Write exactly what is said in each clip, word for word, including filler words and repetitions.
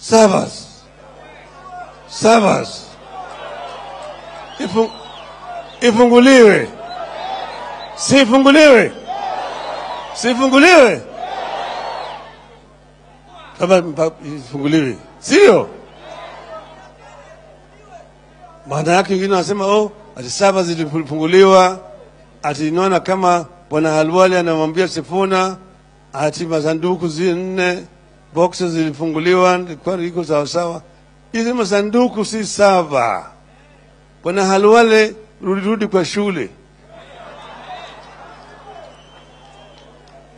Servers. Servers. Ifungu, ifunguliwe. Si ifunguliwe. Si ifunguliwe. Kama ifunguliwe. Siyo. Maana yake wengine wanasema oh, ati servers zilifunguliwa, ati inaona kama Bwana Halwali anamwambia Sifuna, ati masanduku zinne boxes zilifunguliwa, kwa iko sawa sawa. Hizi masanduku si sawa. Bwana Halwali rudi rudi kwa shule.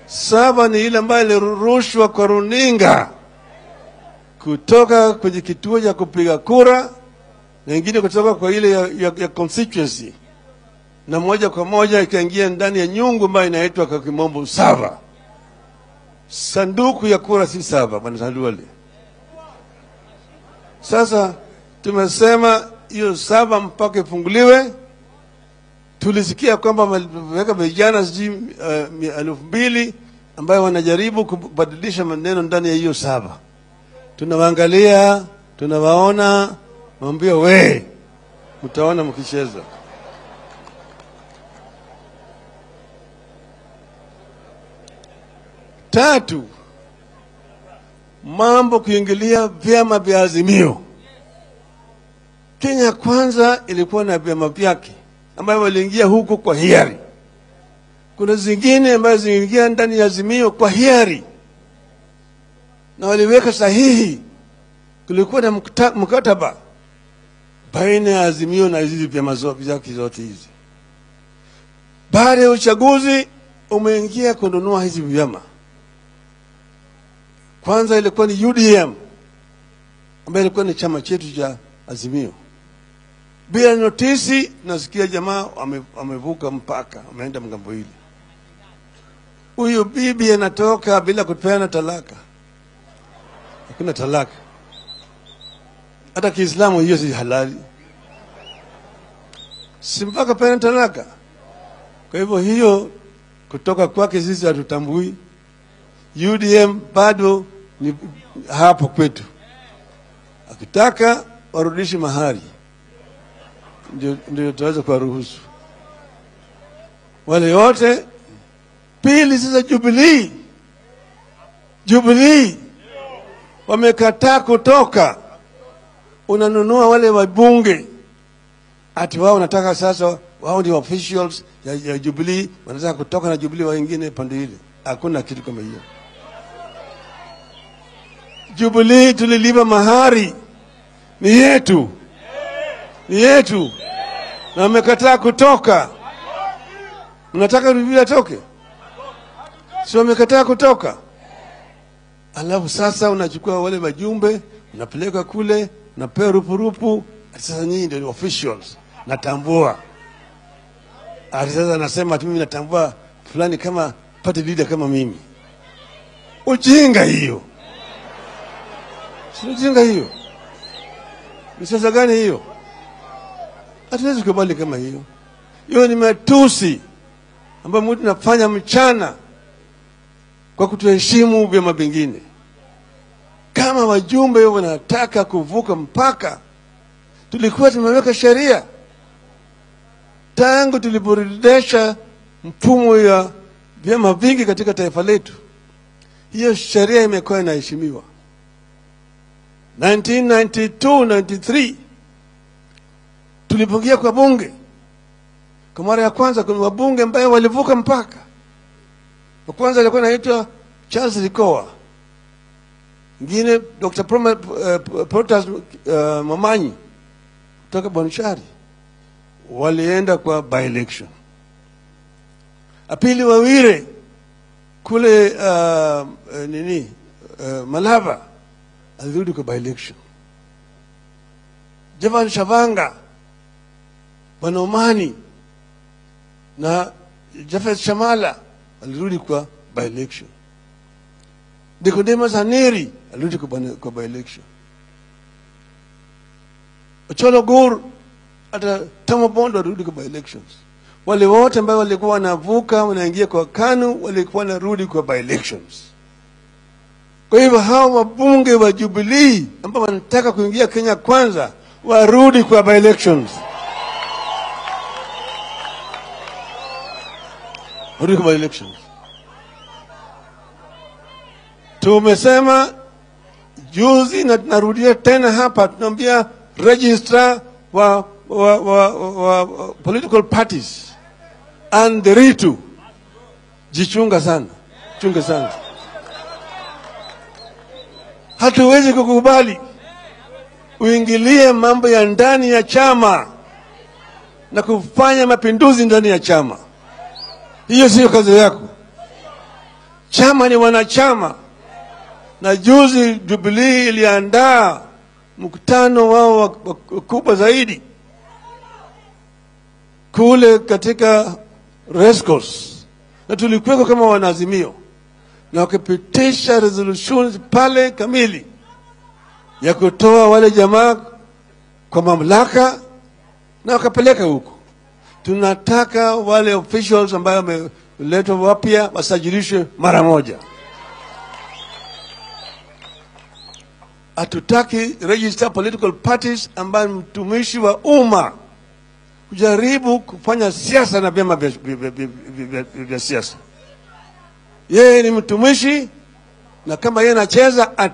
Saba ni ile ambayo ilirushwa kwa runinga kutoka kwenye kituo cha kupiga kura na nyingine kutoka kwa ile ya, ya, ya constituency, na moja kwa moja ikaingia ndani ya nyungu ambayo inaitwa kwa kimombo saba. Sanduku ya kura si saba, Bwana Halwali. Sasa tumesema hiyo saba mpaka ifunguliwe. Tulisikia kwamba wameweka vijana elfu mbili ambayo wanajaribu kubadilisha maneno ndani ya hiyo saba. Tunawaangalia, tunawaona, mwambie we, mtaona mkicheza. Tatu, mambo kuingilia vyama vya Azimio. Kenya kwanza ilikuwa na vyama vyake ambayo waliingia huko kwa hiari. Kuna zingine ambazo ziliingia ndani ya Azimio kwa hiari na waliweka sahihi. Kulikuwa na mkataba baina ya Azimio na hizi vyama zote zote hizi. Baada ya uchaguzi umeingia kununua hizi vyama. Kwanza ilikuwa ni U D M ambayo ilikuwa ni chama chetu cha Azimio. Bila notisi nasikia jamaa amevuka mpaka, ameenda mgambo hili. Huyu bibi anatoka bila kupeana talaka. Hakuna talaka. Hata Kiislamu hiyo si halali. Si mpaka peana talaka. Kwa hivyo hiyo kutoka kwake sisi hatutambui. U D M bado ni hapo kwetu. Akitaka warudishi mahari ndio tuweza kwa ruhusu wale wote. Pili, sasa Jubilee Jubilee wamekataa kutoka. Unanunua wale wabunge ati wao wanataka sasa, wao ndio officials ya, ya Jubilee, wanataka kutoka na Jubilee wengine pande ile. Hakuna kitu kama hiyo. Jubilee tulilipa mahari, ni yetu ni yetu, na wamekataa kutoka. Mnataka Jubilee atoke? Sio, wamekataa kutoka. Alafu sasa unachukua wale majumbe unapeleka kule, unapewa rupurupu. Sasa nyinyi ndio officials, natambua. Sasa anasema mimi natambua fulani kama party leader kama mimi. Ujinga hiyo. Sio ujinga hiyo. Msasa gani hiyo? Hatuwezi kubali kama hiyo. Hiyo ni matusi ambayo mtu nafanya mchana kwa kutoheshimu vyama vingine. Kama wajumbe wanataka kuvuka mpaka, tulikuwa tumeweka sheria tangu tuliboresha mfumo ya vyama vingi katika taifa letu. Hiyo sheria imekuwa inaheshimiwa. nineteen ninety-two ninety-three tulipoingia kwa bunge kwa mara ya kwanza, kuna wabunge ambao walivuka mpaka. Kwa kwanza alikuwa anaitwa Charles Rikoa, mwingine Dr Proma, uh, Protas uh, Mamanyi kutoka Bonchari. Walienda kwa by election. Apili Wawire kule uh, nini uh, Malava alirudi kwa by election. Javan Shavanga, Banomani na Jafet Shamala alirudi kwa by election. Nikodema Zaneri alirudi kwa by election. Ocholo Gur ata Tamo Bondo alirudi kwa by elections. Wale wote ambao walikuwa wanavuka wanaingia kwa KANU walikuwa narudi kwa by elections. Kwa hivyo hao wabunge wa Jubilee ambao wanataka kuingia Kenya Kwanza warudi kwa by elections. Warudi kwa by elections. Tumesema juzi na tunarudia tena hapa, tunambia registrar wa, wa, wa, wa, wa political parties and the ritu, jichunga sana, chunga sana. Hatuwezi kukubali uingilie mambo ya ndani ya chama na kufanya mapinduzi ndani ya chama. Hiyo sio kazi yako. Chama ni wanachama. Na juzi Jubilee iliandaa mkutano wao kubwa zaidi kule katika Rescos, na tulikuwa kama wanazimio, na wakapitisha resolutions pale kamili ya kutoa wale jamaa kwa mamlaka na wakapeleka huko. Tunataka wale officials ambao wameletwa wapya wasajilishwe mara moja. Hatutaki register political parties ambayo mtumishi wa umma kujaribu kufanya siasa na vyama vya siasa. Yeye ni mtumishi, na kama yeye anacheza